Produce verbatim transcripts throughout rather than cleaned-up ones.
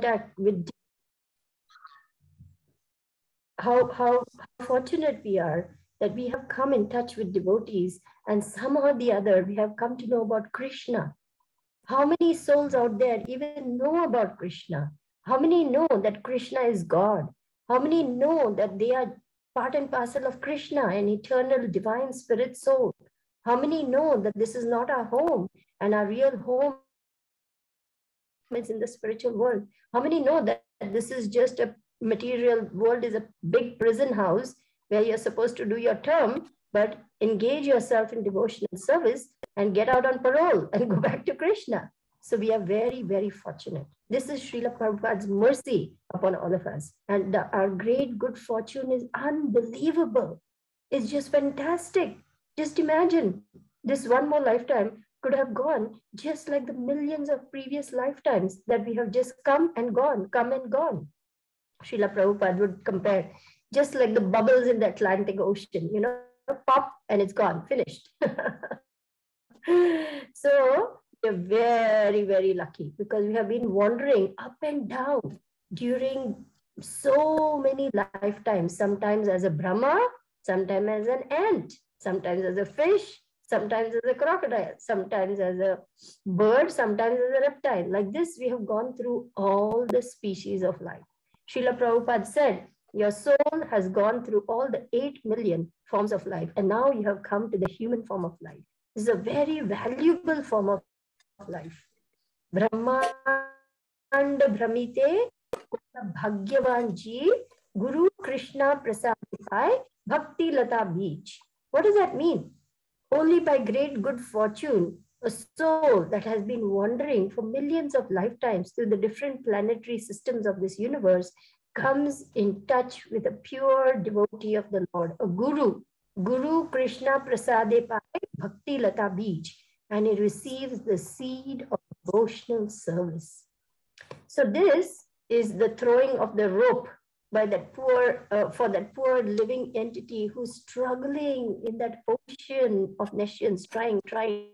contact with how, how how fortunate we are that we have come in touch with devotees, and somehow or the other we have come to know about Krishna. How many souls out there even know about Krishna? How many know that Krishna is God? How many know that they are part and parcel of Krishna, an eternal divine spirit soul? How many know that this is not our home and our real home is in the spiritual world? How many know that this is just a material world, is a big prison house where you're supposed to do your term, but engage yourself in devotional service and get out on parole and go back to Krishna? So we are very, very fortunate. This is Srila Prabhupada's mercy upon all of us. And the, our great good fortune is unbelievable. It's just fantastic. Just imagine, this one more lifetime could have gone just like the millions of previous lifetimes that we have just come and gone, come and gone. Srila Prabhupada would compare, just like the bubbles in the Atlantic Ocean, you know, pop and it's gone, finished. So we're very, very lucky because we have been wandering up and down during so many lifetimes, sometimes as a Brahma, sometimes as an ant, sometimes as a fish, sometimes as a crocodile, sometimes as a bird, sometimes as a reptile. Like this, we have gone through all the species of life. Srila Prabhupada said, your soul has gone through all the eight million forms of life, and now you have come to the human form of life. This is a very valuable form of life. Brahmanda bhramite, bhagya-vaśe, guru-kṛṣṇa-prasāde, bhakti-latā-bīja. What does that mean? Only by great good fortune, a soul that has been wandering for millions of lifetimes through the different planetary systems of this universe comes in touch with a pure devotee of the Lord, a guru, guru-kṛṣṇa-prasāde, bhakti-latā-bīja, and it receives the seed of devotional service. So this is the throwing of the rope by that poor, uh, for that poor living entity who's struggling in that ocean of nations, trying, trying,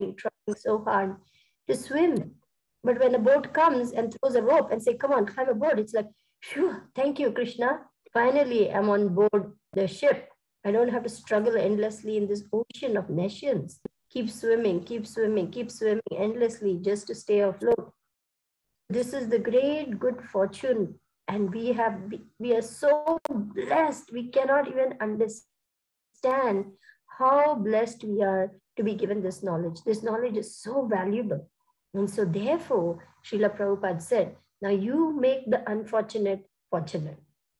trying so hard to swim. But when a boat comes and throws a rope and say, come on, climb aboard, it's like, phew, thank you, Krishna. Finally, I'm on board the ship. I don't have to struggle endlessly in this ocean of nations. Keep swimming, keep swimming, keep swimming endlessly just to stay afloat. This is the great good fortune. And we have, we are so blessed. We cannot even understand how blessed we are to be given this knowledge. This knowledge is so valuable. And so therefore, Srila Prabhupada said, now you make the unfortunate fortunate.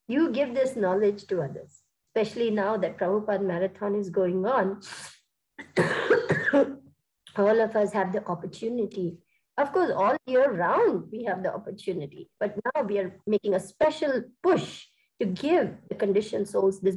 You give this knowledge to others, especially now that Prabhupada Marathon is going on. All of us have the opportunity. Of course, all year round, we have the opportunity. But now we are making a special push to give the conditioned souls this,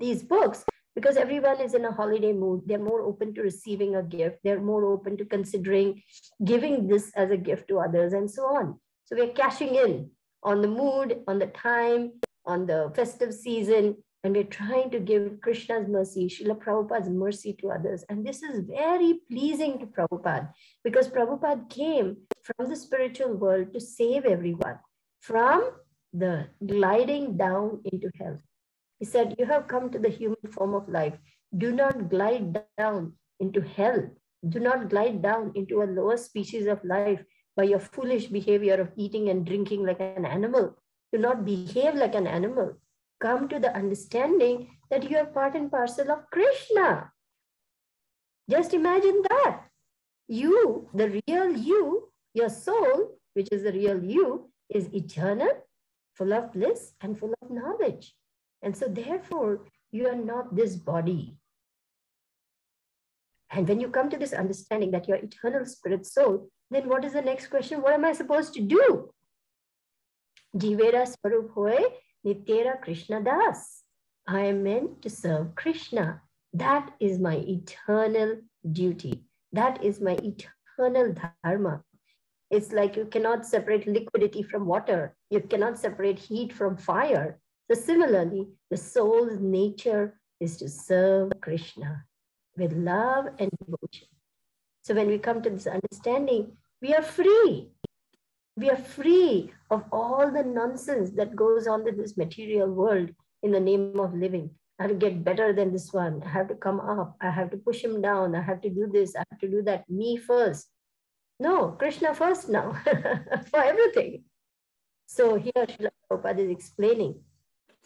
these books, because everyone is in a holiday mood. They're more open to receiving a gift. They're more open to considering giving this as a gift to others and so on. So we're cashing in on the mood, on the time, on the festive season. And we're trying to give Krishna's mercy, Srila Prabhupada's mercy to others. And this is very pleasing to Prabhupada, because Prabhupada came from the spiritual world to save everyone from the gliding down into hell. He said, you have come to the human form of life. Do not glide down into hell. Do not glide down into a lower species of life by your foolish behavior of eating and drinking like an animal. Do not behave like an animal. Come to the understanding that you are part and parcel of Krishna. Just imagine that. You, the real you, your soul, which is the real you, is eternal, full of bliss and full of knowledge. And so therefore, you are not this body. And when you come to this understanding that you are eternal spirit soul, then what is the next question? What am I supposed to do? Jivera svarupa hoy, nitera krishna das. I am meant to serve Krishna. That is my eternal duty. That is my eternal dharma. It's like you cannot separate liquidity from water. You cannot separate heat from fire. So similarly, the soul's nature is to serve Krishna with love and devotion. So when we come to this understanding, we are free. We are free of all the nonsense that goes on in this material world in the name of living. I have to get better than this one. I have to come up. I have to push him down. I have to do this. I have to do that. Me first. No, Krishna first now for everything. So here Śrīla Prabhupada is explaining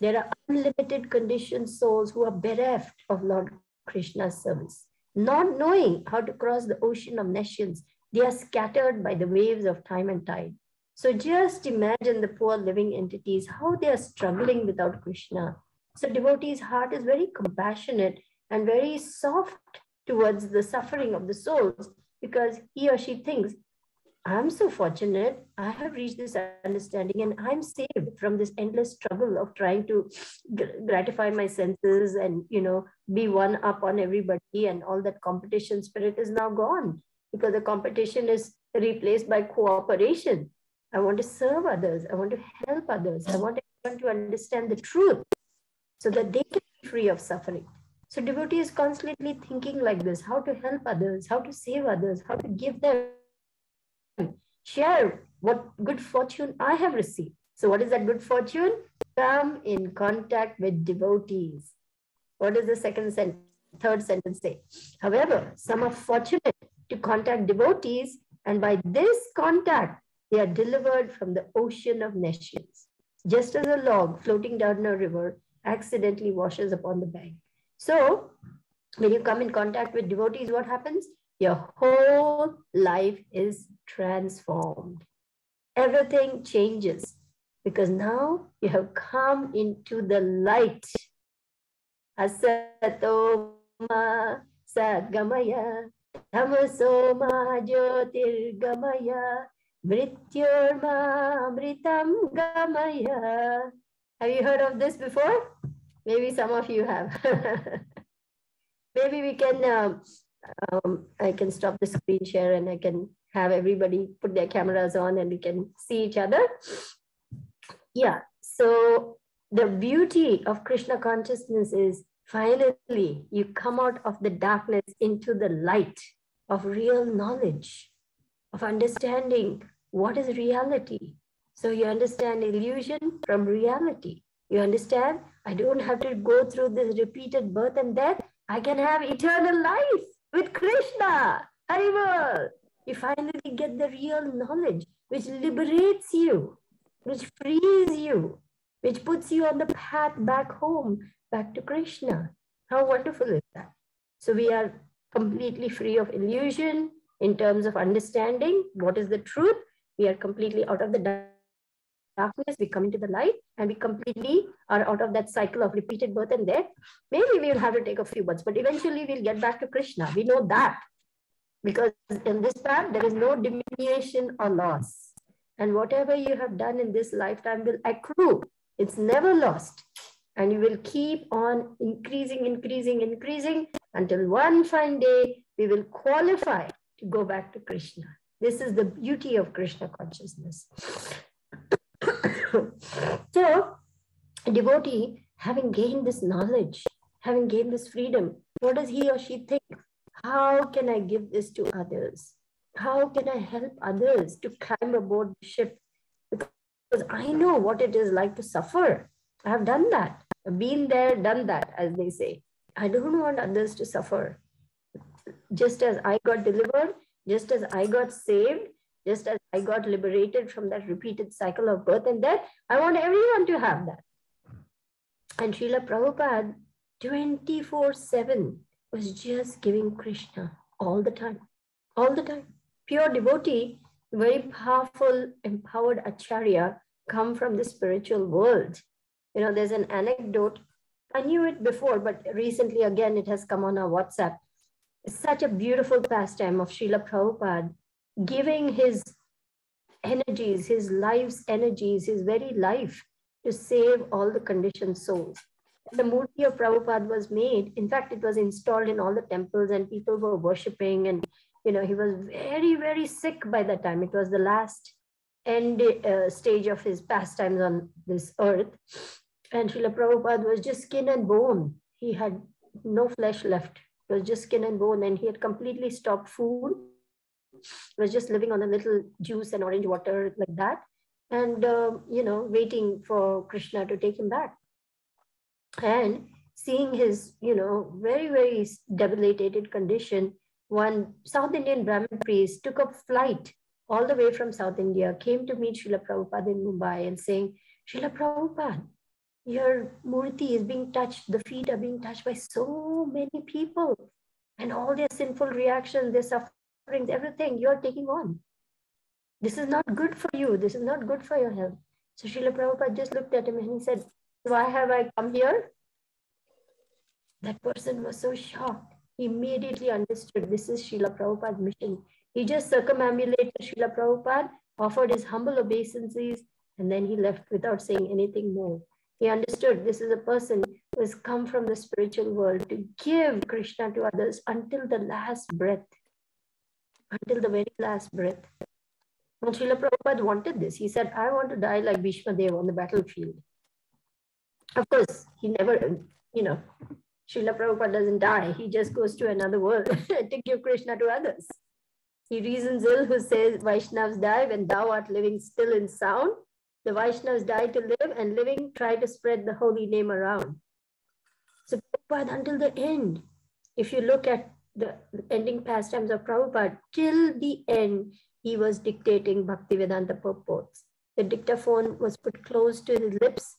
there are unlimited conditioned souls who are bereft of Lord Krishna's service, not knowing how to cross the ocean of nations. They are scattered by the waves of time and tide. So just imagine the poor living entities, how they are struggling without Krishna. So devotee's heart is very compassionate and very soft towards the suffering of the souls, because he or she thinks, I'm so fortunate, I have reached this understanding and I'm saved from this endless struggle of trying to gratify my senses and, you know, be one up on everybody, and all that competition spirit is now gone, because the competition is replaced by cooperation. I want to serve others. I want to help others. I want everyone to understand the truth so that they can be free of suffering. So devotee is constantly thinking like this, how to help others, how to save others, how to give them, share what good fortune I have received. So what is that good fortune? Come in contact with devotees. What does the second sentence, third sentence say? However, some are fortunate to contact devotees, and by this contact, they are delivered from the ocean of nations. Just as a log floating down a river accidentally washes upon the bank. So when you come in contact with devotees, what happens? Your whole life is transformed. Everything changes, because now you have come into the light. Asato ma sadgamaya, tamaso ma jyotirgamaya, mrityorma amritam gamaya. Have you heard of this before? Maybe some of you have. Maybe we can, um, um, I can stop the screen share and I can have everybody put their cameras on and we can see each other. Yeah, so the beauty of Krishna consciousness is finally you come out of the darkness into the light of real knowledge, of understanding what is reality. So you understand illusion from reality. You understand, I don't have to go through this repeated birth and death. I can have eternal life with Krishna. Haribo. You finally get the real knowledge, which liberates you, which frees you, which puts you on the path back home, back to Krishna. How wonderful is that? So we are completely free of illusion in terms of understanding what is the truth. We are completely out of the dark. Darkness, we come into the light, and we completely are out of that cycle of repeated birth and death. Maybe we'll have to take a few births, but eventually we'll get back to Krishna. We know that, because in this path there is no diminution or loss, and whatever you have done in this lifetime will accrue. It's never lost, and you will keep on increasing, increasing, increasing until one fine day we will qualify to go back to Krishna. This is the beauty of Krishna consciousness. So, a devotee, having gained this knowledge, having gained this freedom, what does he or she think? How can I give this to others? How can I help others to climb aboard the ship? Because I know what it is like to suffer. I have done that. I've been there, done that, as they say. I don't want others to suffer. Just as I got delivered, just as I got saved, just as I got liberated from that repeated cycle of birth and death, I want everyone to have that. And Śrīla Prabhupada, twenty-four seven, was just giving Krishna all the time, all the time. Pure devotee, very powerful, empowered acharya, come from the spiritual world. You know, there's an anecdote. I knew it before, but recently, again, it has come on our WhatsApp. It's such a beautiful pastime of Śrīla Prabhupada, giving his energies, his life's energies, his very life to save all the conditioned souls. The Murti of Prabhupada was made, in fact, it was installed in all the temples and people were worshipping, and, you know, he was very, very sick by that time. It was the last end uh, stage of his pastimes on this earth. And Śrīla Prabhupada was just skin and bone. He had no flesh left. It was just skin and bone, and he had completely stopped food. I was just living on a little juice and orange water like that, and uh, you know, waiting for Krishna to take him back, and seeing his, you know, very very debilitated condition. One South Indian Brahmin priest took up flight all the way from South India, came to meet Śrīla Prabhupada in Mumbai and saying, "Śrīla Prabhupada, your murti is being touched. The feet are being touched by so many people, and all their sinful reactions, their sufferings, everything you are taking on. This is not good for you. This is not good for your health." So Śrīla Prabhupada just looked at him and he said, "Why have I come here?" That person was so shocked. He immediately understood this is Śrīla Prabhupada's mission. He just circumambulated Śrīla Prabhupada, offered his humble obeisances, and then he left without saying anything more. He understood this is a person who has come from the spiritual world to give Krishna to others until the last breath, until the very last breath. And Śrīla Prabhupada wanted this. He said, "I want to die like Bhishmadeva on the battlefield." Of course, he never, you know, Śrīla Prabhupada doesn't die. He just goes to another world to give Krishna to others. He reasons ill who says, "Vaishnavas die when thou art living still in sound. The Vaishnavas die to live, and living try to spread the holy name around." So Prabhupada, until the end, if you look at the ending pastimes of Prabhupada, till the end, he was dictating Bhaktivedanta purports. The dictaphone was put close to his lips,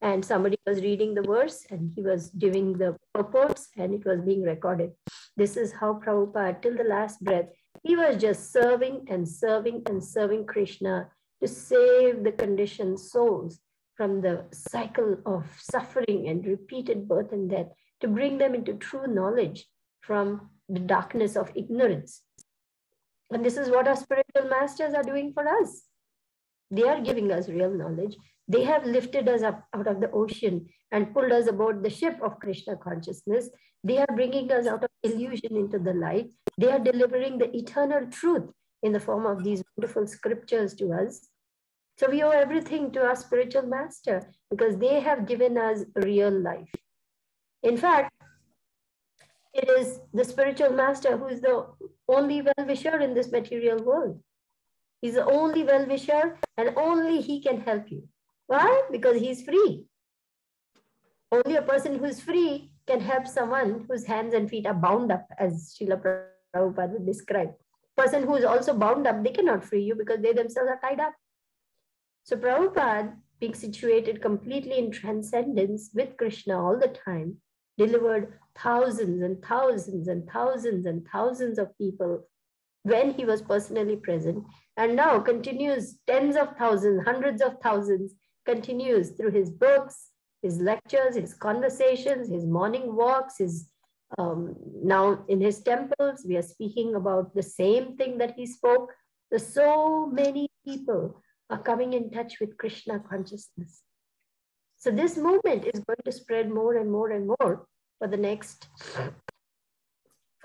and somebody was reading the verse, and he was giving the purports, and it was being recorded. This is how Prabhupada, till the last breath, he was just serving and serving and serving Krishna to save the conditioned souls from the cycle of suffering and repeated birth and death, to bring them into true knowledge from the darkness of ignorance. And this is what our spiritual masters are doing for us. They are giving us real knowledge. They have lifted us up out of the ocean and pulled us aboard the ship of Krishna consciousness. They are bringing us out of illusion into the light. They are delivering the eternal truth in the form of these wonderful scriptures to us. So we owe everything to our spiritual master, because they have given us real life. In fact, it is the spiritual master who is the only well-wisher in this material world. He's the only well-wisher, and only he can help you. Why? Because he's free. Only a person who's free can help someone whose hands and feet are bound up, as Śrīla Prabhupada described. Person who is also bound up, they cannot free you because they themselves are tied up. So Prabhupada, being situated completely in transcendence with Krishna all the time, delivered thousands and thousands and thousands and thousands of people when he was personally present, and now continues tens of thousands, hundreds of thousands, continues through his books, his lectures, his conversations, his morning walks, his um, now in his temples, we are speaking about the same thing that he spoke. So, so many people are coming in touch with Krishna consciousness. So this movement is going to spread more and more and more for the next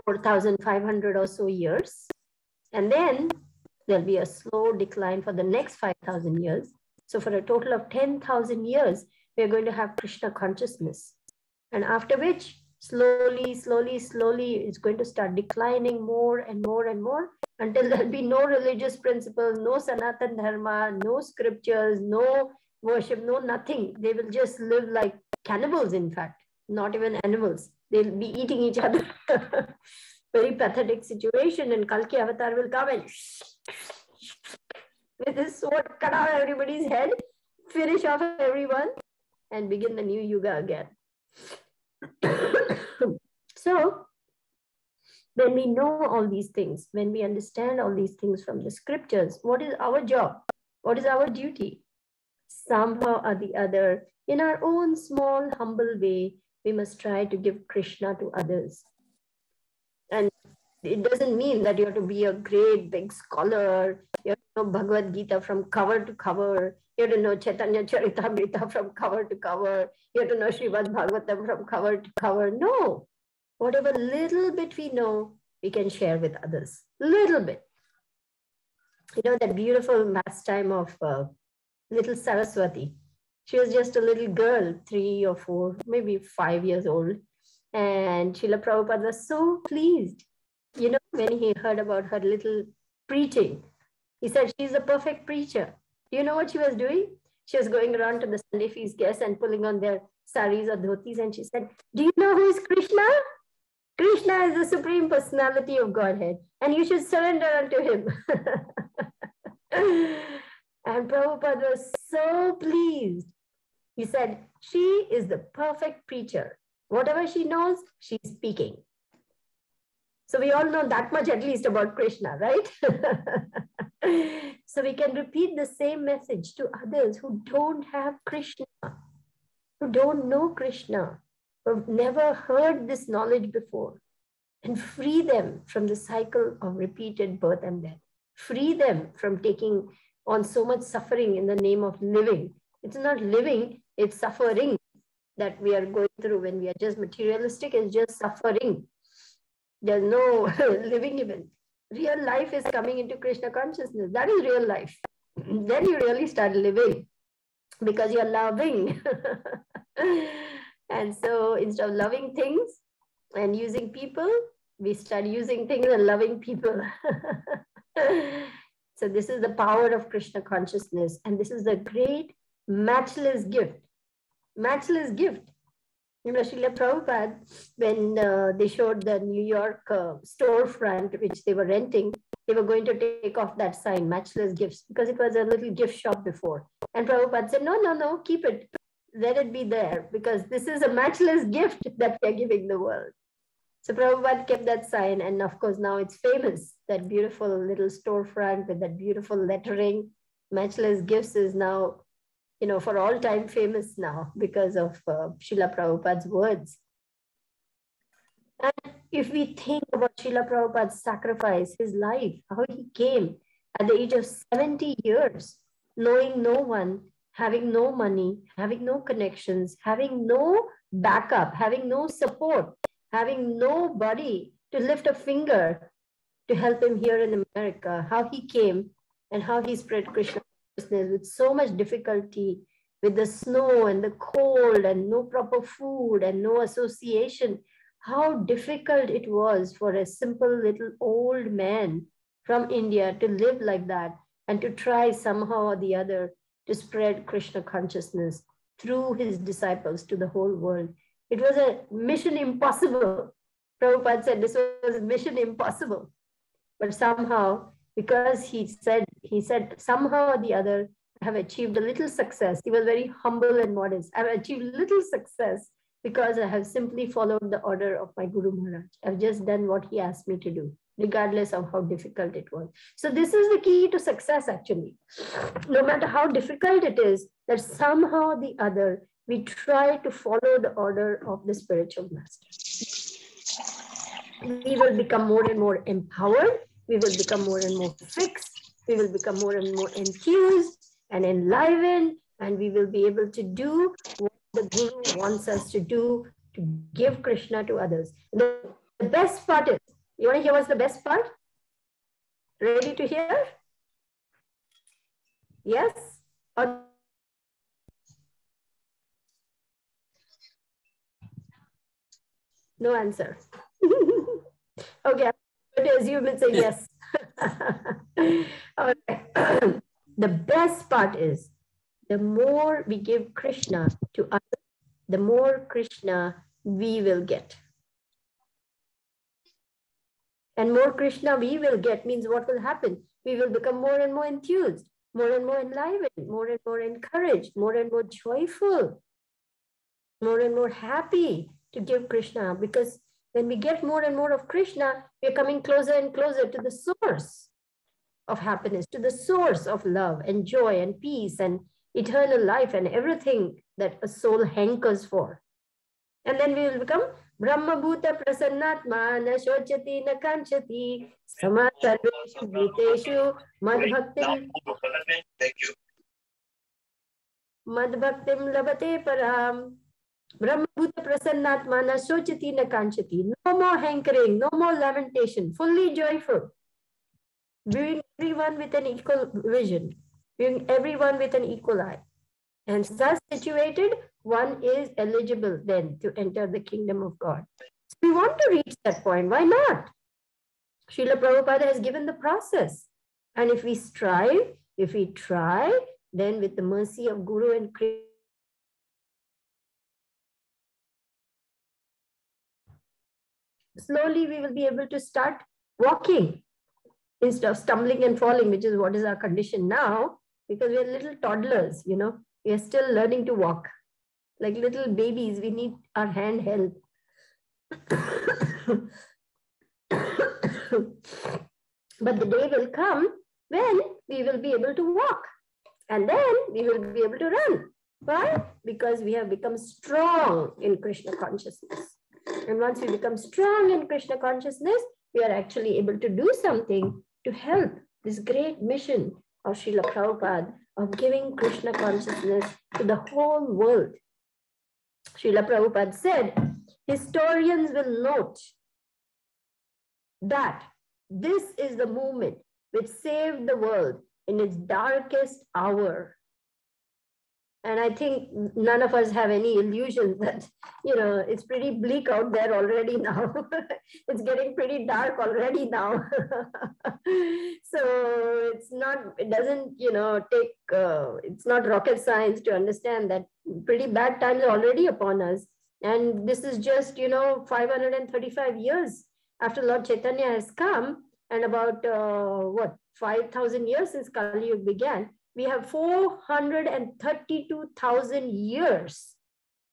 four thousand five hundred or so years. And then there'll be a slow decline for the next five thousand years. So for a total of ten thousand years, we are going to have Krishna consciousness. And after which, slowly, slowly, slowly, it's going to start declining more and more and more, until there'll be no religious principles, no Sanatana Dharma, no scriptures, no worship, no nothing. They will just live like cannibals, in fact, not even animals. They'll be eating each other. Very pathetic situation. And Kalki Avatar will come and with his sword cut off everybody's head, finish off everyone, and begin the new yuga again. So, when we know all these things, when we understand all these things from the scriptures, what is our job? What is our duty? Somehow or the other, in our own small, humble way, we must try to give Krishna to others. And it doesn't mean that you have to be a great big scholar. You have to know Bhagavad Gita from cover to cover. You have to know Chaitanya Charitamrita from cover to cover. You have to know Srimad Bhagavatam from cover to cover. No. Whatever little bit we know, we can share with others. Little bit. You know that beautiful pastime of uh, little Saraswati. She was just a little girl, three or four, maybe five years old. And Śrīla Prabhupada was so pleased, you know, when he heard about her little preaching. He said, she's a perfect preacher. Do you know what she was doing? She was going around to the Sunday feast guests and pulling on their saris or dhotis, and she said, do you know who is Krishna? Krishna is the Supreme Personality of Godhead, and you should surrender unto him. And Prabhupada was so pleased. He said, she is the perfect preacher. Whatever she knows, she's speaking. So we all know that much at least about Krishna, right? So we can repeat the same message to others who don't have Krishna, who don't know Krishna, who have never heard this knowledge before, and free them from the cycle of repeated birth and death. Free them from taking on so much suffering in the name of living. It's not living, it's suffering that we are going through when we are just materialistic. It's just suffering. There's no living event. Real life is coming into Krishna consciousness. That is real life. Then you really start living because you're loving. And so instead of loving things and using people, we start using things and loving people. So this is the power of Krishna consciousness. And this is a great matchless gift. Matchless gift. You know, Śrīla Prabhupada, when uh, they showed the New York uh, storefront, which they were renting, they were going to take off that sign, Matchless Gifts, because it was a little gift shop before. And Prabhupada said, no, no, no, keep it. Let it be there, because this is a matchless gift that we are giving the world. So Prabhupada kept that sign. And of course, now it's famous, that beautiful little storefront with that beautiful lettering. Matchless Gifts is now, you know, for all time famous now because of uh, Śrīla Prabhupada's words. And if we think about Śrīla Prabhupada's sacrifice, his life, how he came at the age of seventy years, knowing no one, having no money, having no connections, having no backup, having no support, having nobody to lift a finger to help him here in America, how he came and how he spread Krishna with so much difficulty, with the snow and the cold and no proper food and no association, how difficult it was for a simple little old man from India to live like that and to try somehow or the other to spread Krishna consciousness through his disciples to the whole world. It was a mission impossible. Prabhupada said this was mission impossible, but somehow, because he said, he said, somehow or the other, I have achieved a little success. He was very humble and modest. I have achieved little success because I have simply followed the order of my Guru Maharaj. I've just done what he asked me to do, regardless of how difficult it was. So this is the key to success, actually. No matter how difficult it is, that somehow or the other, we try to follow the order of the spiritual master. We will become more and more empowered. We will become more and more fixed. We will become more and more enthused and enlivened, and we will be able to do what the Guru wants us to do, to give Krishna to others. The, the best part is, you want to hear what's the best part? Ready to hear? Yes? Or no answer. Okay. To assume it's a yes. All right. The best part is, the more we give Krishna to others, the more Krishna we will get. And more Krishna we will get means what will happen? We will become more and more enthused, more and more enlivened, more and more encouraged, more and more joyful, more and more happy to give Krishna, because when we get more and more of Krishna, we're coming closer and closer to the source of happiness, to the source of love and joy and peace and eternal life and everything that a soul hankers for. And then we will become Brahma Bhuta Prasannatma Na Shochati Na Kanchati Sama Sarveshu Bhuteshu Mad Bhakti. Thank you. Mad Bhaktim Labate Param. Brahma Bhuta Prasannatma Na Shochati Na Kanchati. No more hankering, no more lamentation, fully joyful. Viewing everyone with an equal vision, viewing everyone with an equal eye. And thus situated, one is eligible then to enter the kingdom of God. So we want to reach that point. Why not? Śrīla Prabhupada has given the process. And if we strive, if we try, then with the mercy of Guru and Krishna, slowly we will be able to start walking instead of stumbling and falling, which is what is our condition now, because we are little toddlers, you know, we are still learning to walk. Like little babies, we need our hand help. But the day will come when we will be able to walk, and then we will be able to run. Why? Because we have become strong in Krishna consciousness. And once we become strong in Krishna consciousness, we are actually able to do something to help this great mission of Śrīla Prabhupada of giving Krishna consciousness to the whole world. Śrīla Prabhupada said, historians will note that this is the movement which saved the world in its darkest hour. And I think none of us have any illusions that, you know, it's pretty bleak out there already now. It's getting pretty dark already now. So it's not, it doesn't, you know, take, uh, it's not rocket science to understand that pretty bad times are already upon us. And this is just, you know, five hundred thirty-five years after Lord Chaitanya has come, and about, uh, what, five thousand years since Kali-yuga began. We have four hundred thirty-two thousand years.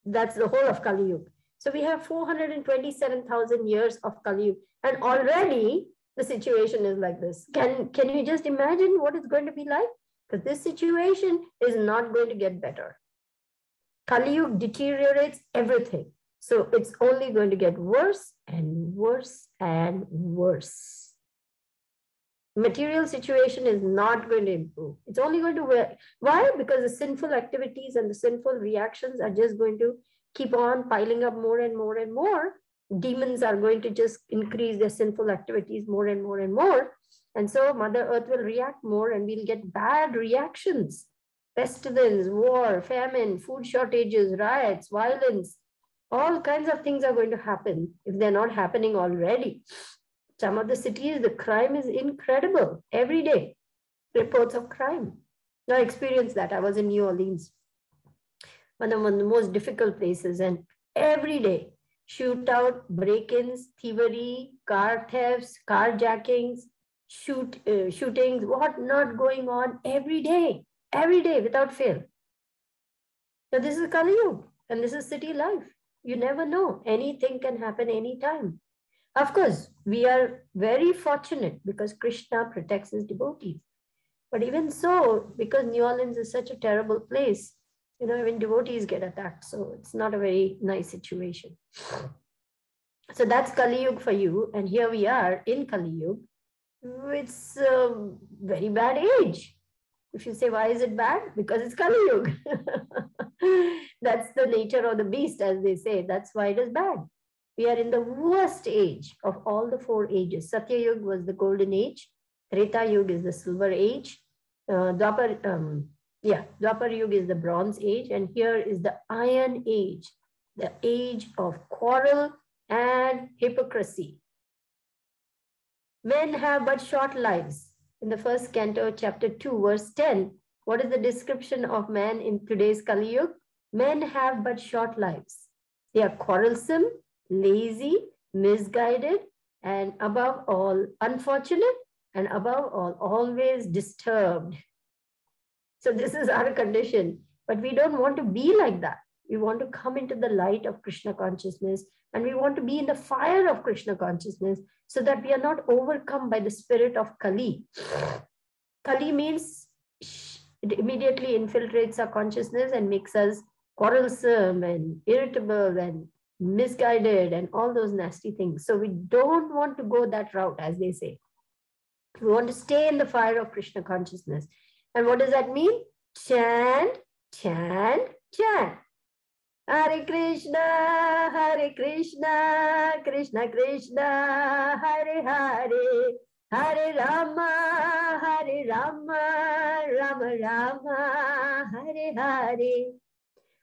That's the whole of Kali-yuga. So we have four hundred twenty-seven thousand years of Kali-yuga. And already the situation is like this. Can, can you just imagine what it's going to be like? Because this situation is not going to get better. Kali-yuga deteriorates everything. So it's only going to get worse and worse and worse. Material situation is not going to improve. It's only going to work. Why? Because the sinful activities and the sinful reactions are just going to keep on piling up more and more and more. Demons are going to just increase their sinful activities more and more and more. And so Mother Earth will react more, and we'll get bad reactions. Pestilence, war, famine, food shortages, riots, violence. All kinds of things are going to happen if they're not happening already. Some of the cities, the crime is incredible. Every day, reports of crime. I experienced that. I was in New Orleans, one of, one of the most difficult places. And every day, shootout, break-ins, thievery, car thefts, carjackings, shoot, uh, shootings, what not going on every day, every day without fail. So this is Kali-yuga, and this is city life. You never know. Anything can happen anytime. Of course, we are very fortunate because Krishna protects his devotees. But even so, because New Orleans is such a terrible place, you know, even devotees get attacked. So it's not a very nice situation. So that's Kali-yuga for you. And here we are in Kali-yuga. It's a very bad age. If you say, why is it bad? Because it's Kali-yuga. That's the nature of the beast, as they say. That's why it is bad. We are in the worst age of all the four ages. Satya Yuga was the golden age. Treta Yuga is the silver age. Uh, Dwapar, um, yeah, Dwapar Yuga is the bronze age. And here is the iron age, the age of quarrel and hypocrisy. Men have but short lives. In the first canto, chapter two, verse ten, what is the description of man in today's Kali Yuga? Men have but short lives. They are quarrelsome, lazy, misguided, and above all, unfortunate, and above all, always disturbed. So this is our condition, but we don't want to be like that. We want to come into the light of Krishna consciousness, and we want to be in the fire of Krishna consciousness so that we are not overcome by the spirit of Kali. Kali means it immediately infiltrates our consciousness and makes us quarrelsome and irritable and misguided and all those nasty things. So we don't want to go that route, as they say. We want to stay in the fire of Krishna consciousness. And what does that mean? Chant, chant, chant. Hare Krishna, Hare Krishna, Krishna Krishna, Hare Hare, Hare Rama, Hare Rama, Rama Rama, Hare Hare.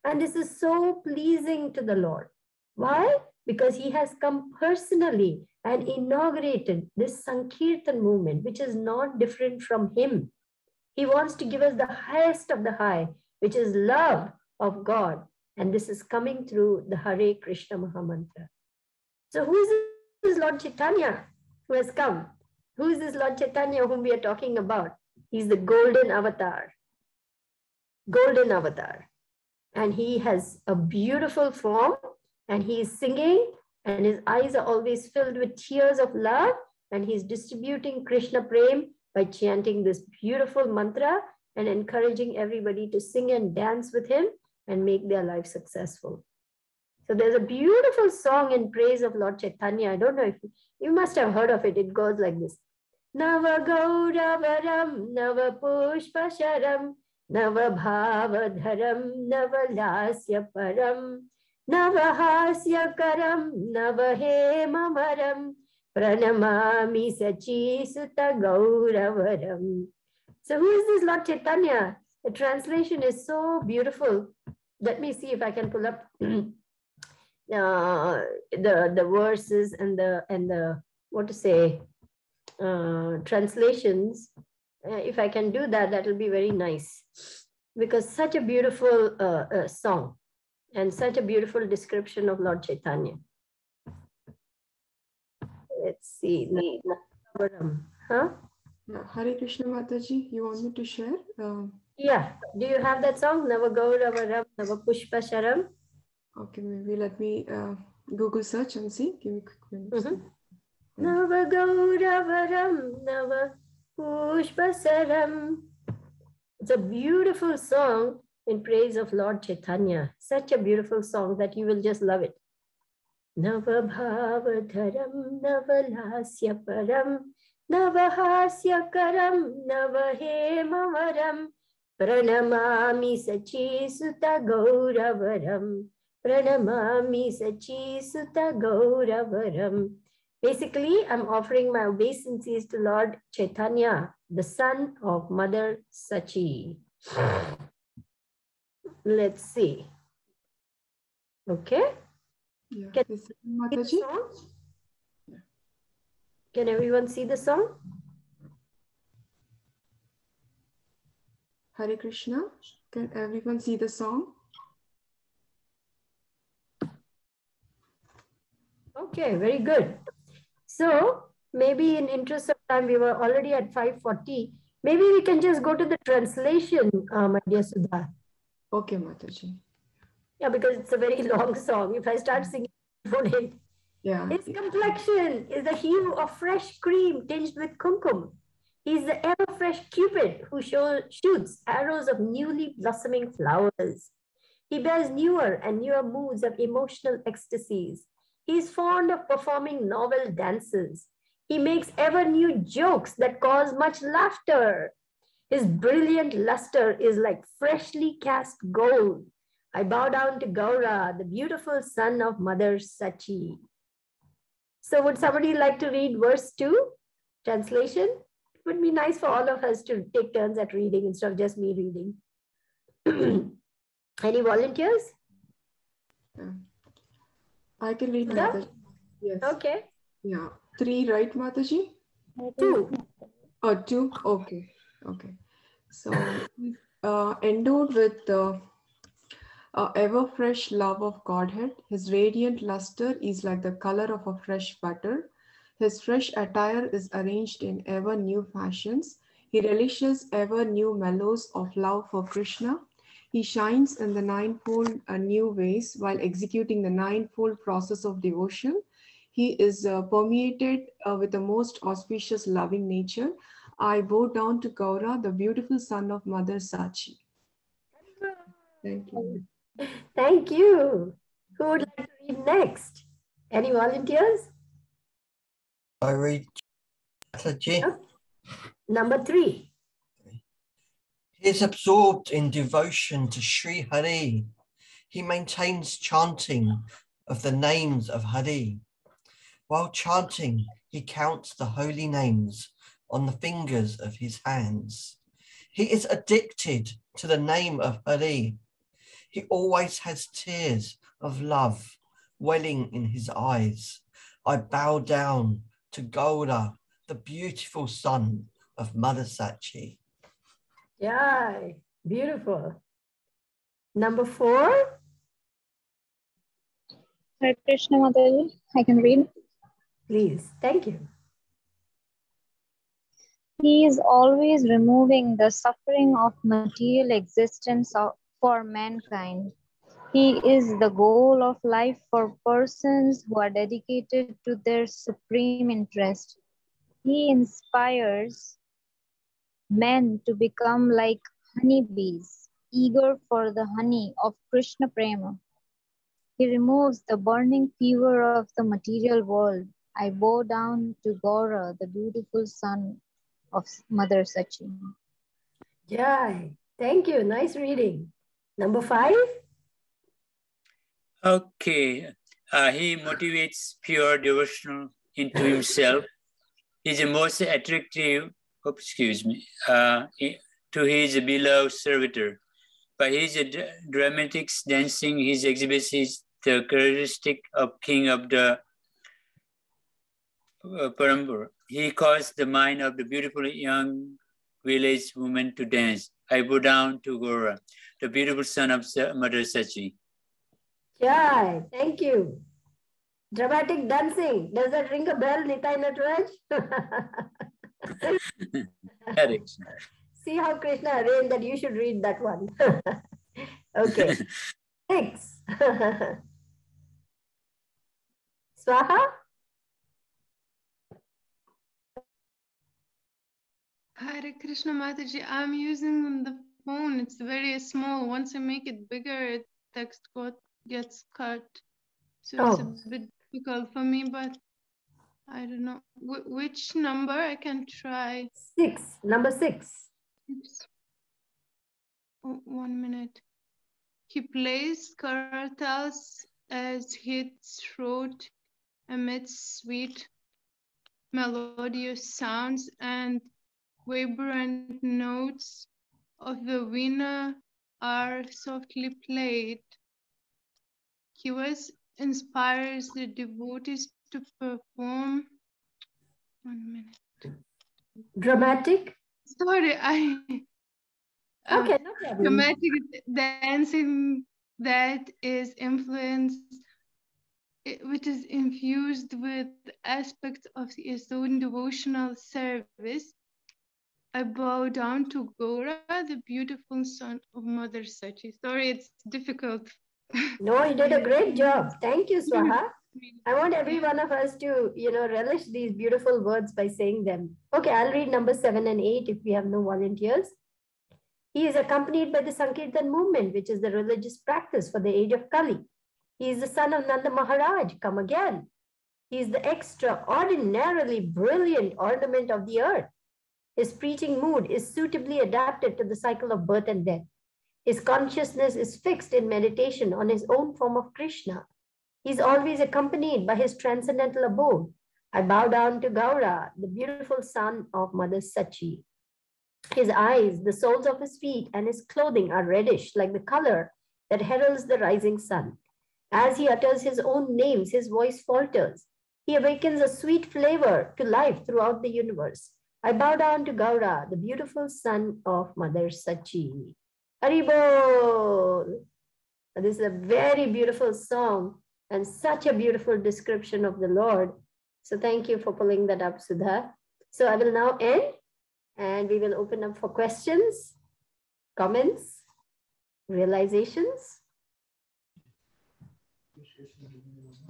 And this is so pleasing to the Lord. Why? Because he has come personally and inaugurated this Sankirtan movement, which is not different from him. He wants to give us the highest of the high, which is love of God. And this is coming through the Hare Krishna Mahamantra. So who is this Lord Chaitanya who has come? Who is this Lord Chaitanya whom we are talking about? He's the golden avatar. Golden avatar. And he has a beautiful form, and he is singing, and his eyes are always filled with tears of love, and he's distributing Krishna Prem by chanting this beautiful mantra and encouraging everybody to sing and dance with him and make their life successful. So there's a beautiful song in praise of Lord Chaitanya. I don't know if you, you must have heard of it. It goes like this. Navagauravaram, Navapushpaaram, Navabhavadaram, Navalasyaaram, Navahasyakaram, Navahemamaram, pranamami Sachisutagauravaram. So who is this Lord Chaitanya? The translation is so beautiful. Let me see if I can pull up uh, the the verses and the and the what to say uh, translations. Uh, if I can do that, that will be very nice, because such a beautiful uh, uh, song and such a beautiful description of Lord Chaitanya. Let's see. Huh? Hare Krishna Mataji, you want me to share? Uh... Yeah. Do you have that song? Navagauravaram, Navapushpaaram. Okay, maybe let me uh, Google search and see. Give me a quick minute. Mm-hmm. Yeah. Navagauravaram, Navapushpaaram. It's a beautiful song in praise of Lord Chaitanya. Such a beautiful song that you will just love it. Navabhavadaram, Navalasyaparam, Navahasyakaram, Navahemamaram, pranamami Sachisutagauravaram, pranamami Sachisutagauravaram. Basically, I'm offering my obeisances to Lord Chaitanya, the son of Mother Sachi. Let's see. Okay. Yeah. Can, Mataji? Yeah. Can everyone see the song? Hare Krishna, can everyone see the song? Okay, very good. So maybe in interest of time, we were already at five forty. Maybe we can just go to the translation, uh, my dear Sudha. Okay, Mataji. Yeah, because it's a very long song. If I start singing, yeah. His complexion is the hue of fresh cream tinged with kumkum. He's the ever-fresh Cupid who show, shoots arrows of newly blossoming flowers. He bears newer and newer moods of emotional ecstasies. He's fond of performing novel dances. He makes ever new jokes that cause much laughter. His brilliant luster is like freshly cast gold. I bow down to Gaura, the beautiful son of Mother Sachi. So would somebody like to read verse two, translation? It would be nice for all of us to take turns at reading instead of just me reading. Any volunteers? I can read. Mataji. Yes. Okay. Yeah. Three, right, Mataji? Two. Oh, two. Okay. Okay. So uh, endowed with uh, Uh, ever fresh love of Godhead, his radiant luster is like the color of a fresh butter. His fresh attire is arranged in ever new fashions. He relishes ever new mellows of love for Krishna. He shines in the ninefold uh, new ways while executing the ninefold process of devotion. He is uh, permeated uh, with the most auspicious loving nature. I bow down to Gaura, the beautiful son of Mother Sachi. Thank you. Thank you. Who would like to read next? Any volunteers? I read Sachi. Oh. Number three. He is absorbed in devotion to Sri Hari. He maintains chanting of the names of Hari. While chanting, he counts the holy names on the fingers of his hands. He is addicted to the name of Hari. He always has tears of love welling in his eyes I bow down to Gaura, the beautiful son of Mother Sachi. Yay, beautiful. Number four. Hare Krishna Mataji, I can read. Please, thank you. He is always removing the suffering of material existence of, for mankind. He is the goal of life for persons who are dedicated to their supreme interest. He inspires men to become like honeybees, eager for the honey of Krishna Prema. He removes the burning fever of the material world. I bow down to Gaura, the beautiful son of Mother Sachi. Jai. Thank you. Nice reading. Number five. Okay. Uh, he motivates pure devotional into himself. He's the most attractive, oh, excuse me, uh, to his beloved servitor. By his dramatics, dancing, his exhibits the characteristic of king of the uh, Parampara. He caused the mind of the beautiful young village woman to dance. I bow down to Gaura, the beautiful son of Mother Sachi. Yeah, thank you. Dramatic dancing. Does that ring a bell, Nitai Nataraj? See how Krishna arranged that you should read that one. Okay. Thanks. Swaha? Hare Krishna Mataji, I'm using the phone. It's very small. Once I make it bigger, the text gets cut. So oh. It's a bit difficult for me, but I don't know. Wh which number I can try? Six, number six. Oops. Oh, one minute. He plays cartels as his throat amidst sweet, melodious sounds and vibrant notes of the winner are softly played. He was inspires the devotees to perform. One minute. Dramatic? Sorry, I. Okay, um, no problem. Dramatic dancing that is influenced, which is infused with aspects of his own devotional service. I bow down to Gaura, the beautiful son of Mother Sachi. Sorry, it's difficult. No, you did a great job. Thank you, Swaha. I want every one of us to, you know, relish these beautiful words by saying them. Okay, I'll read number seven and eight if we have no volunteers. He is accompanied by the Sankirtan movement, which is the religious practice for the age of Kali. He is the son of Nanda Maharaj, come again. He is the extraordinarily brilliant ornament of the earth. His preaching mood is suitably adapted to the cycle of birth and death. His consciousness is fixed in meditation on his own form of Krishna. He is always accompanied by his transcendental abode. I bow down to Gaura, the beautiful son of Mother Sachi. His eyes, the soles of his feet, and his clothing are reddish, like the color that heralds the rising sun. As he utters his own names, his voice falters. He awakens a sweet flavor to life throughout the universe. I bow down to Gaura, the beautiful son of Mother Sachi. Haribol! This is a very beautiful song and such a beautiful description of the Lord. So thank you for pulling that up, Sudha. So I will now end and we will open up for questions, comments, realizations.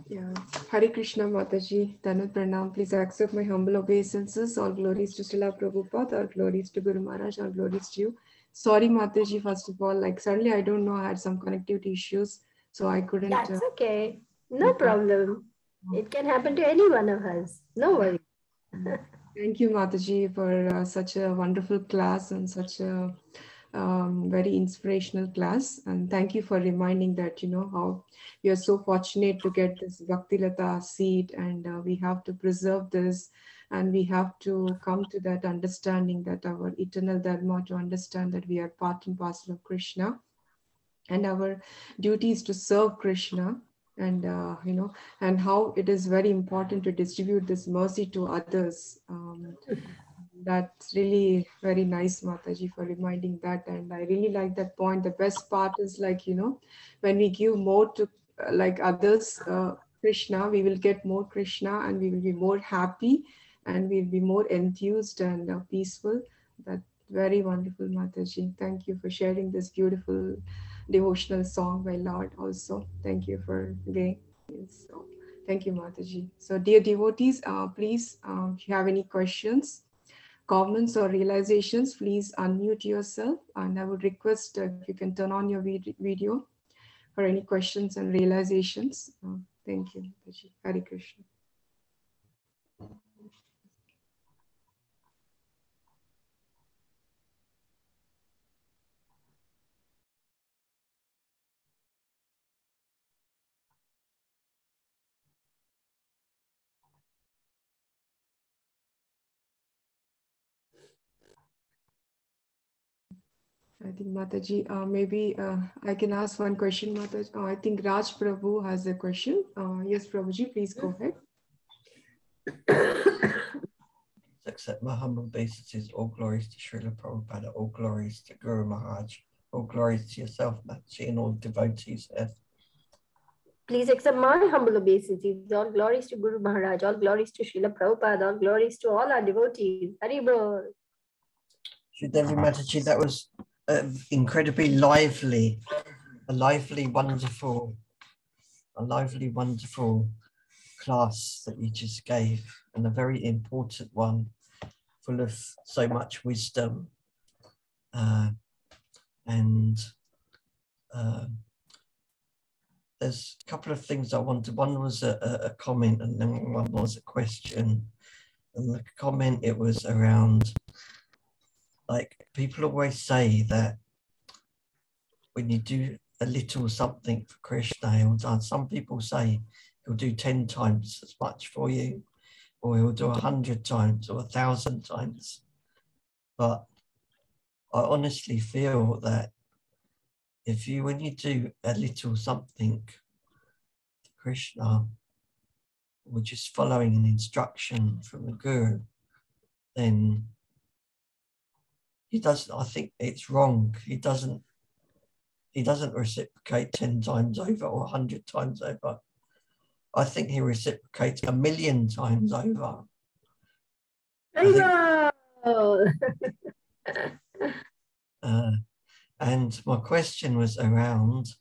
Yeah. Hare Krishna Mataji, Dhanat Pranam, please accept my humble obeisances. All glories to Śrīla Prabhupada, all glories to Guru Maharaj, all glories to you. Sorry Mataji, first of all, like suddenly I don't know, I had some connectivity issues, so I couldn't. That's uh, okay, no problem. It can happen to any one of us, no worries. Thank you Mataji for uh, such a wonderful class and such a Um, very inspirational class, and thank you for reminding that, you know, how we are so fortunate to get this bhakti-latā seed, and uh, we have to preserve this, and we have to come to that understanding that our eternal dharma, to understand that we are part and parcel of Krishna, and our duty is to serve Krishna, and uh, you know, and how it is very important to distribute this mercy to others. Um, that's really very nice, Mataji, for reminding that, and I really like that point. The best part is, like, you know, when we give more to uh, like others, uh, Krishna, we will get more Krishna, and we will be more happy, and we'll be more enthused and uh, peaceful. That very wonderful, Mataji. Thank you for sharing this beautiful devotional song by Lord. Also, thank you for again. So, thank you, Mataji. So, dear devotees, uh, please, uh, if you have any questions, comments, or realizations, please unmute yourself. And I would request uh, if you can turn on your vid- video for any questions and realizations. Uh, thank you, Mataji. Hare Krishna. I think Mataji, uh, maybe uh, I can ask one question, Mataji. Oh, I think Raj Prabhu has a question. Uh, yes, Prabhuji, please go ahead. Accept my humble obeisances. All glories to Śrīla Prabhupada. All glories to Guru Maharaj. All glories to yourself, Mataji, and all devotees. Yes. Please accept my humble obeisances. All glories to Guru Maharaj. All glories to Śrīla Prabhupada. All glories to all our devotees. Hari Bol. Shridevi Mataji, that was Uh, incredibly lively, a lively, wonderful, a lively, wonderful class that you just gave, and a very important one, full of so much wisdom, uh, and uh, there's a couple of things I wanted. One was a, a comment, and then one was a question. And the comment, it was around, like, people always say that when you do a little something for Krishna, he'll do, some people say he'll do ten times as much for you, or he'll do a hundred times or a thousand times. But I honestly feel that if you, when you do a little something for Krishna, or just following an instruction from the Guru, then he doesn't, I think it's wrong. He doesn't, he doesn't reciprocate ten times over or a hundred times over. I think he reciprocates a million times over. I think, uh, and my question was around,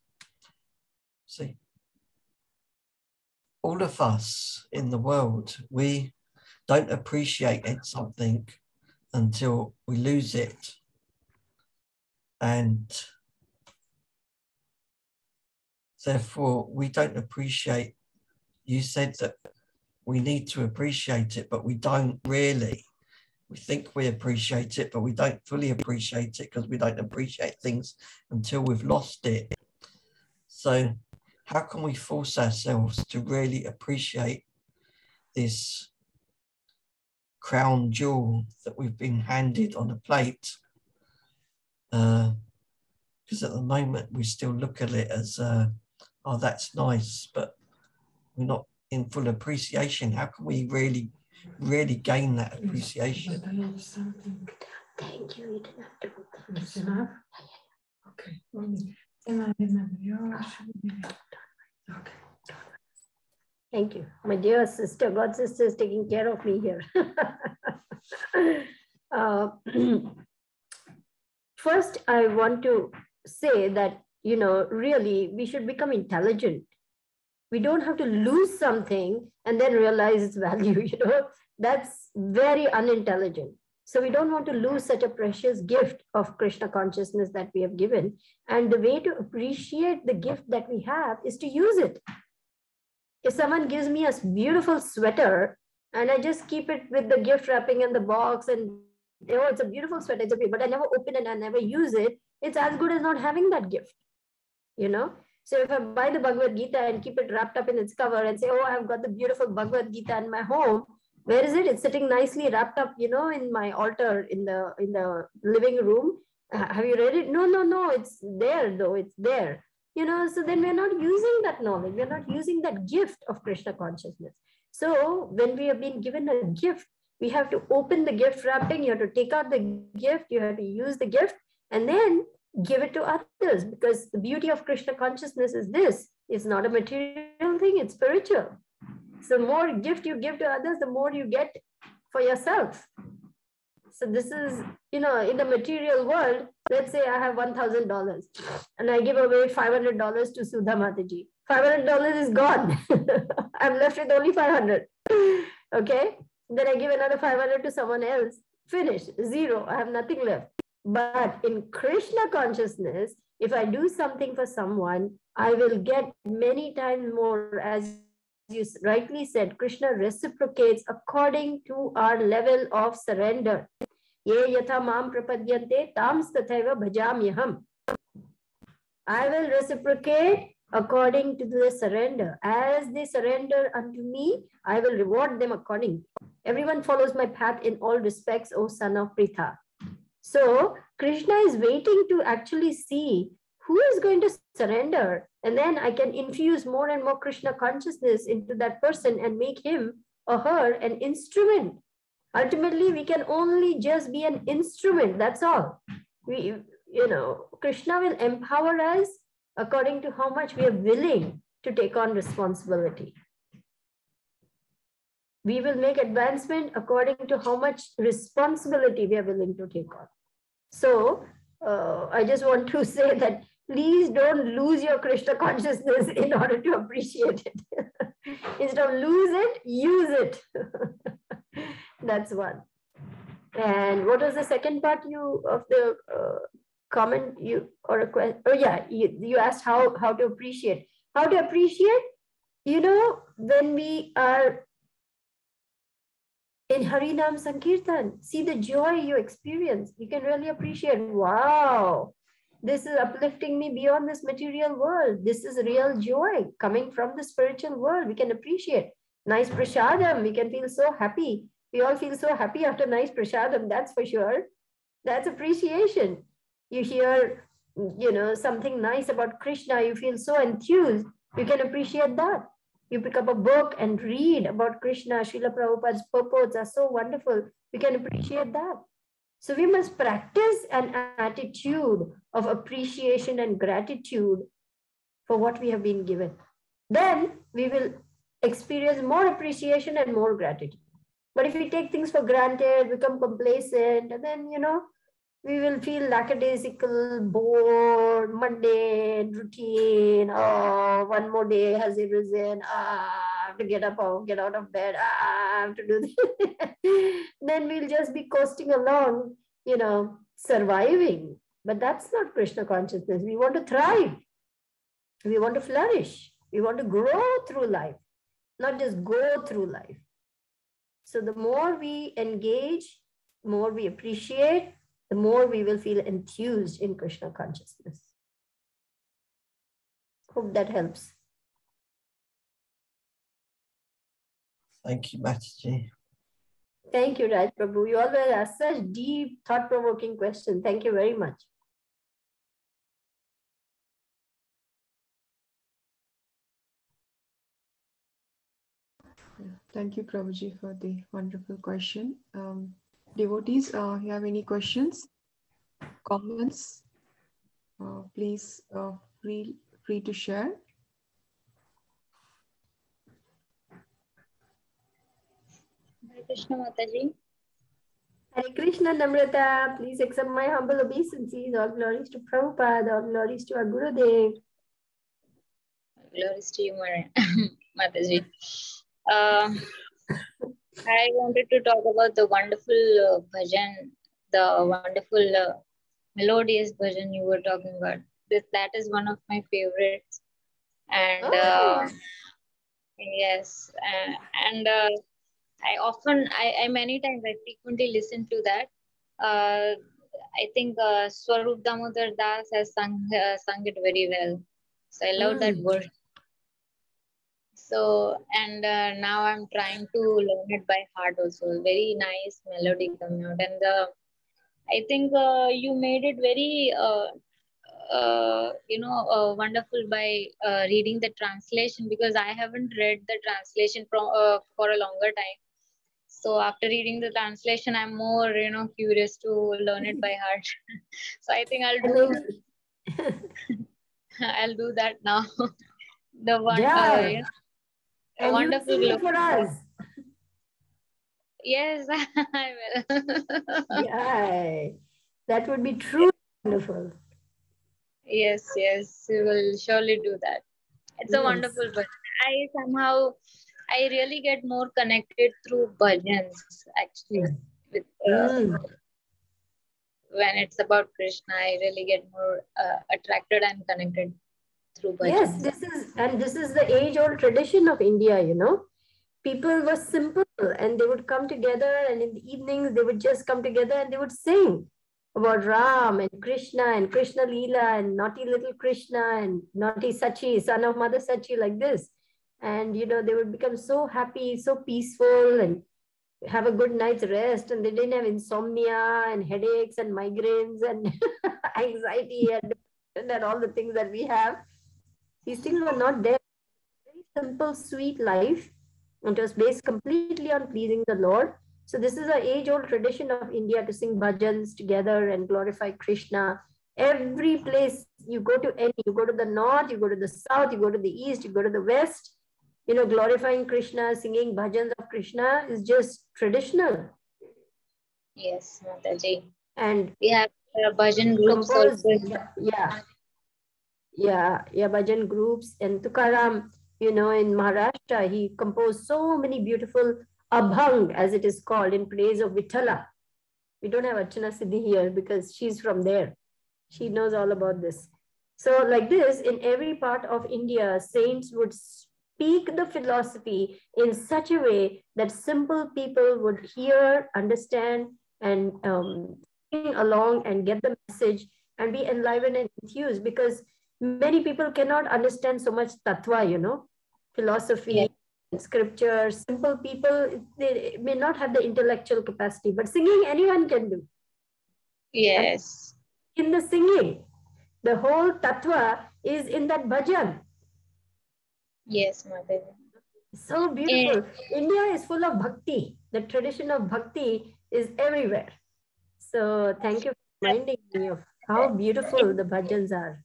see, all of us in the world, we don't appreciate it, something, until we lose it. And therefore, we don't appreciate, you said that we need to appreciate it, but we don't really. We think we appreciate it, but we don't fully appreciate it, because we don't appreciate things until we've lost it. So how can we force ourselves to really appreciate this crown jewel that we've been handed on a plate? Because uh, at the moment we still look at it as, uh, oh, that's nice, but we're not in full appreciation. How can we really, really gain that appreciation? Thank you. You don't have to. Enough. Okay. Okay. Thank you. My dear sister, God sister is taking care of me here. uh, first, I want to say that, you know, really, we should become intelligent. We don't have to lose something and then realize its value, you know. That's very unintelligent. So we don't want to lose such a precious gift of Krishna consciousness that we have given. And the way to appreciate the gift that we have is to use it. If someone gives me a beautiful sweater and I just keep it with the gift wrapping and the box, and, oh, it's a beautiful sweater, it's okay, but I never open it, I never use it, it's as good as not having that gift, you know? So if I buy the Bhagavad Gita and keep it wrapped up in its cover and say, oh, I've got the beautiful Bhagavad Gita in my home, where is it? It's sitting nicely wrapped up, you know, in my altar, in the, in the living room. Have you read it? No, no, no, it's there though, it's there. you know, so then we're not using that knowledge. We're not using that gift of Krishna consciousness. So when we have been given a gift, we have to open the gift wrapping, you have to take out the gift, you have to use the gift, and then give it to others. Because the beauty of Krishna consciousness is this, it's not a material thing, it's spiritual. So the more gift you give to others, the more you get for yourself. So this is, you know, in the material world, let's say I have one thousand dollars and I give away five hundred dollars to Sudha Mataji. five hundred dollars is gone. I'm left with only five hundred. Okay. Then I give another five hundred to someone else. Finish. Zero. I have nothing left. But in Krishna consciousness, if I do something for someone, I will get many times more. As you rightly said, Krishna reciprocates according to our level of surrender. Ye yatha mam prapadyante tam stathaiva bhajamyaham. I will reciprocate according to their surrender. As they surrender unto me, I will reward them accordingly. Everyone follows my path in all respects, O son of Pritha. So Krishna is waiting to actually see who is going to surrender, and then I can infuse more and more Krishna consciousness into that person and make him or her an instrument. Ultimately, we can only just be an instrument. That's all. We, you know, Krishna will empower us according to how much we are willing to take on responsibility. We will make advancement according to how much responsibility we are willing to take on. So uh, I just want to say that please don't lose your Krishna consciousness in order to appreciate it. Instead of lose it, use it. That's one. And what was the second part you of the uh, comment you or a question? Oh yeah, you, you asked how how to appreciate. How to appreciate? You know, when we are in Harinam Sankirtan, see the joy you experience. You can really appreciate, wow, this is uplifting me beyond this material world. This is real joy coming from the spiritual world. We can appreciate. Nice prasadam, we can feel so happy. We all feel so happy after nice prasadam, that's for sure. That's appreciation. You hear, you know, something nice about Krishna, you feel so enthused. You can appreciate that. You pick up a book and read about Krishna. Śrīla Prabhupada's purports are so wonderful. We can appreciate that. So we must practice an attitude of appreciation and gratitude for what we have been given. Then we will experience more appreciation and more gratitude. But if we take things for granted, become complacent, and then, you know, we will feel lackadaisical, bored, mundane, routine. Oh, one more day has arisen. Ah, I have to get up or get out of bed. Ah, I have to do this. Then we'll just be coasting along, you know, surviving. But that's not Krishna consciousness. We want to thrive. We want to flourish. We want to grow through life, not just go through life. So the more we engage, the more we appreciate, the more we will feel enthused in Krishna consciousness. Hope that helps. Thank you, Mataji. Thank you, Raj Prabhu. You always ask such deep, thought-provoking questions. Thank you very much. Thank you, Prabhuji, for the wonderful question. Um, Devotees, uh, you have any questions, comments? Uh, please uh, feel free to share. Hare Krishna Mataji. Hare Krishna Namrata. Please accept my humble obeisances. All glories to Prabhupada. All glories to our Gurudev. All glories to you, Mataji. Uh, I wanted to talk about the wonderful uh, bhajan, the wonderful uh, melodious bhajan you were talking about. This, that is one of my favorites. And oh. uh, yes, uh, and uh, I often, I, I many times, I frequently listen to that. Uh, I think uh, Swarup Damodar Das has sung, uh, sung it very well. So I love mm. that verse. So, and uh, now I'm trying to learn it by heart also. Very nice melody coming out. And uh, I think uh, you made it very uh, uh, you know, uh, wonderful by uh, reading the translation, because I haven't read the translation from uh, for a longer time. So after reading the translation, I'm more, you know, curious to learn it by heart. So I think I'll do, I'll do that now. The one, yeah. uh, you know, wonderful you for us. Yes, I will. Yeah, that would be truly wonderful. Yes, yes, we will surely do that. It's yes. a wonderful book. I somehow, I really get more connected through bhajans, actually. With, uh, mm. When it's about Krishna, I really get more uh, attracted and connected through bhajans. Yes, this is, and this is the age-old tradition of India, you know. People were simple and they would come together, and in the evenings they would just come together and they would sing about Ram and Krishna and Krishna Leela and naughty little Krishna and naughty Sachi, son of Mother Sachi, like this. And, you know, they would become so happy, so peaceful, and have a good night's rest. And they didn't have insomnia and headaches and migraines and anxiety and, and all the things that we have. These things were not there. Very simple, sweet life. It was based completely on pleasing the Lord. So this is an age-old tradition of India to sing bhajans together and glorify Krishna. Every place you go to, any, you go to the north, you go to the south, you go to the east, you go to the west, you know, glorifying Krishna, singing bhajans of Krishna is just traditional. Yes, Mataji. And we have uh, bhajan groups also. Yeah, yeah, yeah, bhajan groups. And Tukaram, you know, in Maharashtra, he composed so many beautiful abhang, as it is called, in praise of Vithala. We don't have Archana Siddhi here because she's from there. She knows all about this. So like this, in every part of India, saints would speak the philosophy in such a way that simple people would hear, understand, and um, sing along and get the message and be enlivened and enthused, because many people cannot understand so much tattva, you know, philosophy, yeah. scripture. Simple people, they may not have the intellectual capacity, but singing anyone can do. Yes. And in the singing, the whole tattva is in that bhajan. Yes, Mother. So beautiful. Yeah. India is full of bhakti. The tradition of bhakti is everywhere. So thank you for reminding me of how beautiful the bhajans are.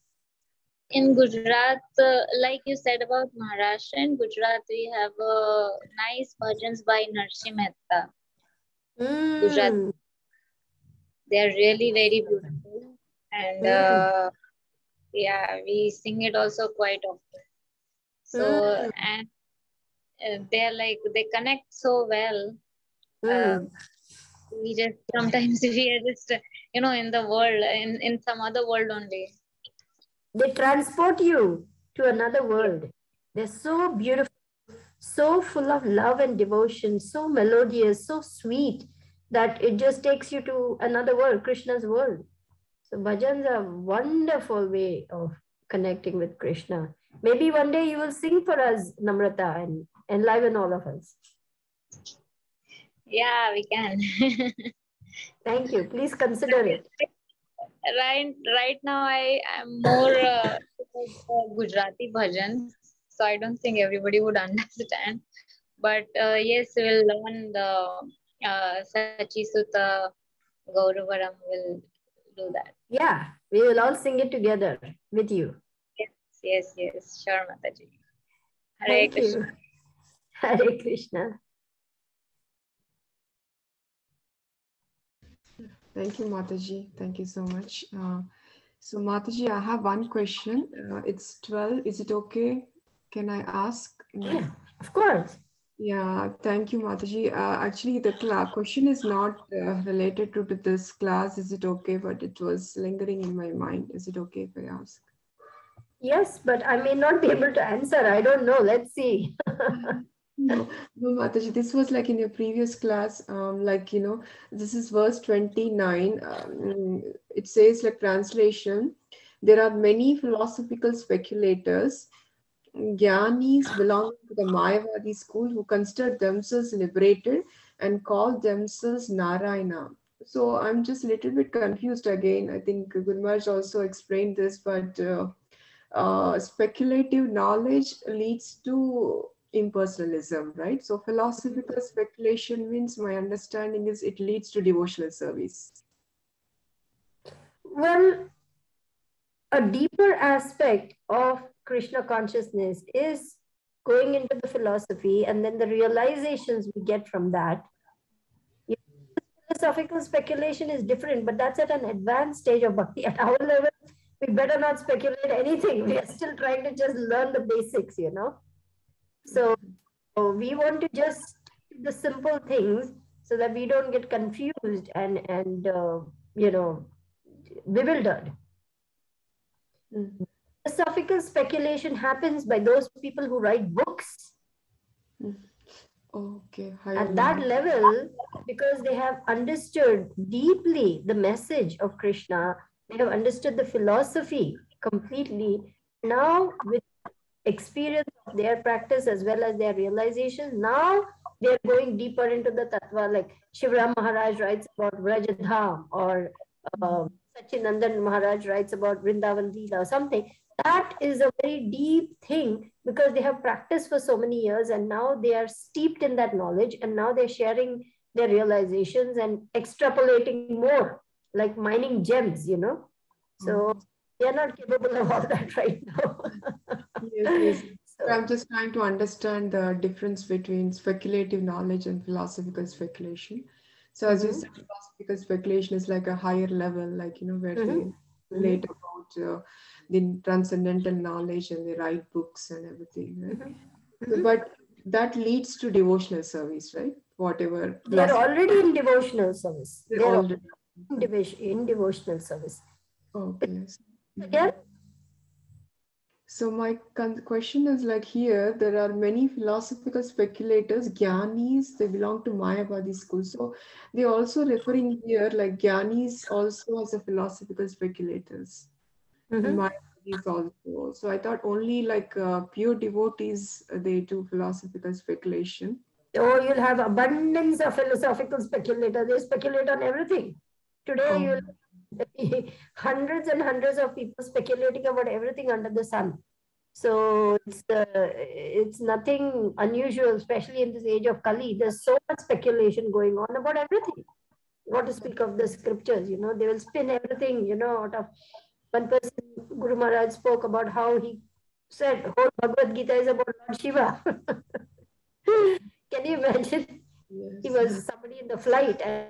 In Gujarat, uh, like you said about Maharashtra, in Gujarat, we have uh, nice bhajans by Narsim Mehta. Mm. Gujarat. They are really very beautiful. And mm. uh, yeah, we sing it also quite often. So, mm. and uh, they are like, they connect so well. Mm. Um, we just, sometimes we are just, you know, in the world, in, in some other world only. They transport you to another world. They're so beautiful, so full of love and devotion, so melodious, so sweet, that it just takes you to another world, Krishna's world. So bhajans are a wonderful way of connecting with Krishna. Maybe one day you will sing for us, Namrata, and enliven all of us. Yeah, we can. Thank you. Please consider it. Right, right now I am more uh, Gujarati bhajan, so I don't think everybody would understand. But uh, yes, we will learn the uh, Sachisutagauravaram. Will do that. Yeah, we will all sing it together with you. Yes, yes, yes. Sure, Mataji. Hare Krishna. Hare Krishna. Thank you, Mataji. Thank you so much. Uh, so, Mataji, I have one question. Uh, it's twelve. Is it okay? Can I ask? Yeah, of course. Yeah, thank you, Mataji. Uh, actually, the question is not uh, related to, to this class. Is it okay? But it was lingering in my mind. Is it okay if I ask? Yes, but I may not be able to answer. I don't know. Let's see. No, no, Mataji, this was like in your previous class, um, like, you know, this is verse twenty-nine. Um, it says, like, translation, there are many philosophical speculators, Gyanis belonging to the Mayavadi school, who consider themselves liberated and call themselves Narayana. So I'm just a little bit confused again. I think Guru Maharaj also explained this, but uh, uh, speculative knowledge leads to impersonalism, right? So philosophical speculation means, my understanding is, it leads to devotional service. Well, a deeper aspect of Krishna consciousness is going into the philosophy and then the realizations we get from that. Philosophical speculation is different, but that's at an advanced stage of bhakti. At our level, we better not speculate anything. We are still trying to just learn the basics, you know. So we want to just do the simple things so that we don't get confused and, and uh, you know, bewildered. Mm-hmm. Philosophical speculation happens by those people who write books. Mm-hmm. Okay. At that level, because they have understood deeply the message of Krishna, they have understood the philosophy completely. Now, with experience of their practice as well as their realization, now they are going deeper into the tattva. Like Shivaram Maharaj writes about Vrajadham, or um, Sachinandan Maharaj writes about Vrindavan Leela or something. That is a very deep thing, because they have practiced for so many years and now they are steeped in that knowledge, and now they're sharing their realizations and extrapolating more, like mining gems, you know. So they're not capable of all that right now. Yes, yes. So I'm just trying to understand the difference between speculative knowledge and philosophical speculation. So as mm-hmm. you said, philosophical speculation is like a higher level, like, you know, where mm-hmm. they relate about uh, the transcendental knowledge and they write books and everything, right? Mm-hmm. So, but that leads to devotional service, right? Whatever. They're already in devotional service. They're, They're already in, dev- in devotional service. Okay. Again? So my con- question is, like, here, there are many philosophical speculators, Gyanis, they belong to Mayavadi school. So they also referring here, like, Gyanis also as a philosophical speculators. Mm-hmm. Mayavadis also. So I thought only like uh, pure devotees, they do philosophical speculation. Oh, you'll have abundance of philosophical speculators. They speculate on everything. Today, oh. you'll hundreds and hundreds of people speculating about everything under the sun. So it's uh, it's nothing unusual, especially in this age of Kali. There's so much speculation going on about everything. Not to speak of the scriptures, you know, they will spin everything, you know, out of one person. Guru Maharaj spoke about how he said whole Bhagavad Gita is about Lord Shiva. Can you imagine? Yes. He was somebody in the flight, and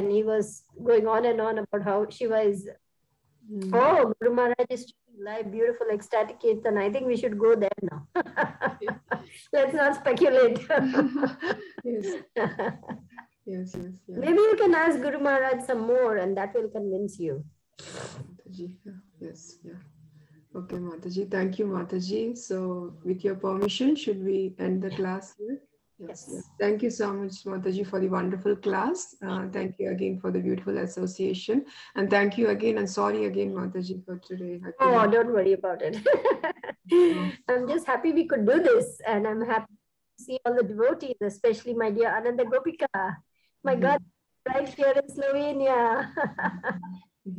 And he was going on and on about how Shiva is, mm. oh, Guru Maharaj is live, beautiful, ecstatic Kirtan. I think we should go there now. Let's not speculate. Yes. yes, yes, yes. Maybe you can ask Guru Maharaj some more and that will convince you. Mataji. Yes, yeah. Okay, Mataji. Thank you, Mataji. So, with your permission, should we end the class here? Yes, yes. Thank you so much, Mataji, for the wonderful class. Uh, thank you again for the beautiful association. And thank you again, and sorry again, Mataji, for today. Oh, don't worry about it. I'm just happy we could do this. And I'm happy to see all the devotees, especially my dear Ananda Gopika. My mm-hmm. God, right here in Slovenia.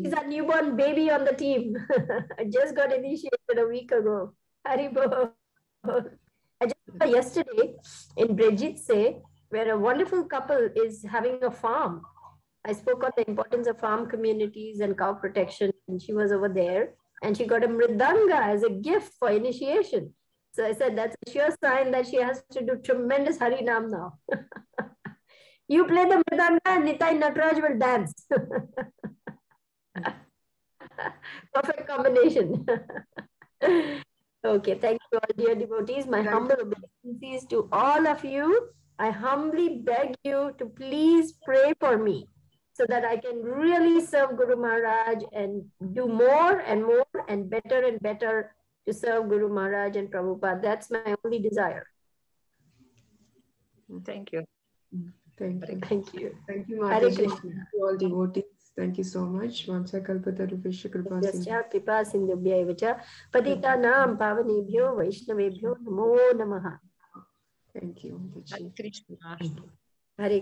She's a newborn baby on the team. I just got initiated a week ago. Haribo. I just saw yesterday in Brejitse, where a wonderful couple is having a farm. I spoke on the importance of farm communities and cow protection, and she was over there, and she got a mridanga as a gift for initiation. So I said, that's a sure sign that she has to do tremendous Harinam now. You play the mridanga and Nitai Nataraj will dance. Perfect combination. Okay, thank you all, dear devotees. My thank humble obeisances to all of you. I humbly beg you to please pray for me so that I can really serve Guru Maharaj and do more and more and better and better to serve Guru Maharaj and Prabhupada. That's my only desire. Thank you. Thank you. Thank you. Thank you, Hare Krishna. To all devotees. Thank you so much. Vamsa kalpata rupesha kripa sindhubhyai vacha patita nam pavanebhyo vaishnavebhyo namo namaha. Thank you. Hare Krishna. Hare